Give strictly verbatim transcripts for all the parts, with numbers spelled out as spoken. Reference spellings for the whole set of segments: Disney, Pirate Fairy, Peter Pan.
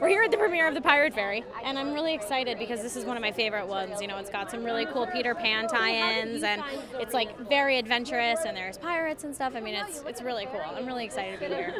We're here at the premiere of the Pirate Fairy, and I'm really excited because this is one of my favorite ones. You know, it's got some really cool Peter Pan tie-ins, and it's like very adventurous, and there's pirates and stuff. I mean, it's it's really cool. I'm really excited to be here.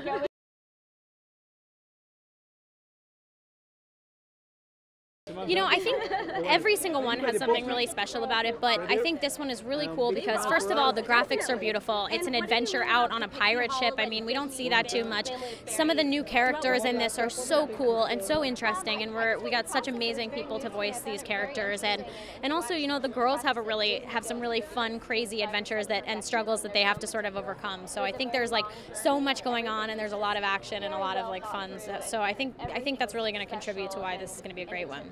You know, I think every single one has something really special about it, but I think this one is really cool because, first of all, the graphics are beautiful. It's an adventure out on a pirate ship. I mean, we don't see that too much. Some of the new characters in this are so cool and so interesting, and we're we got such amazing people to voice these characters, and and also, you know, the girls have a really have some really fun, crazy adventures that and struggles that they have to sort of overcome. So I think there's like so much going on, and there's a lot of action and a lot of like fun. So, so I think I think that's really going to contribute to why this is going to be a great one.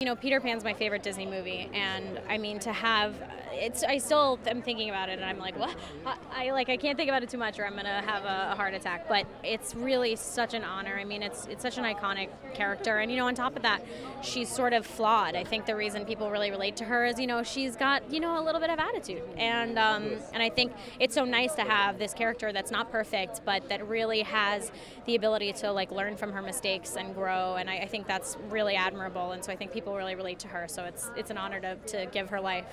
You know, Peter Pan's my favorite Disney movie, and I mean, to have it's I still am thinking about it, and I'm like, what? I, I like I can't think about it too much, or I'm gonna have a, a heart attack. But it's really such an honor. I mean, it's it's such an iconic character, and you know, on top of that, she's sort of flawed. I think the reason people really relate to her is, you know, she's got, you know, a little bit of attitude, and um, and I think it's so nice to have this character that's not perfect, but that really has the ability to like learn from her mistakes and grow, and I, I think that's really admirable. And so I think people really relate to her, so it's it's an honor to, to give her life.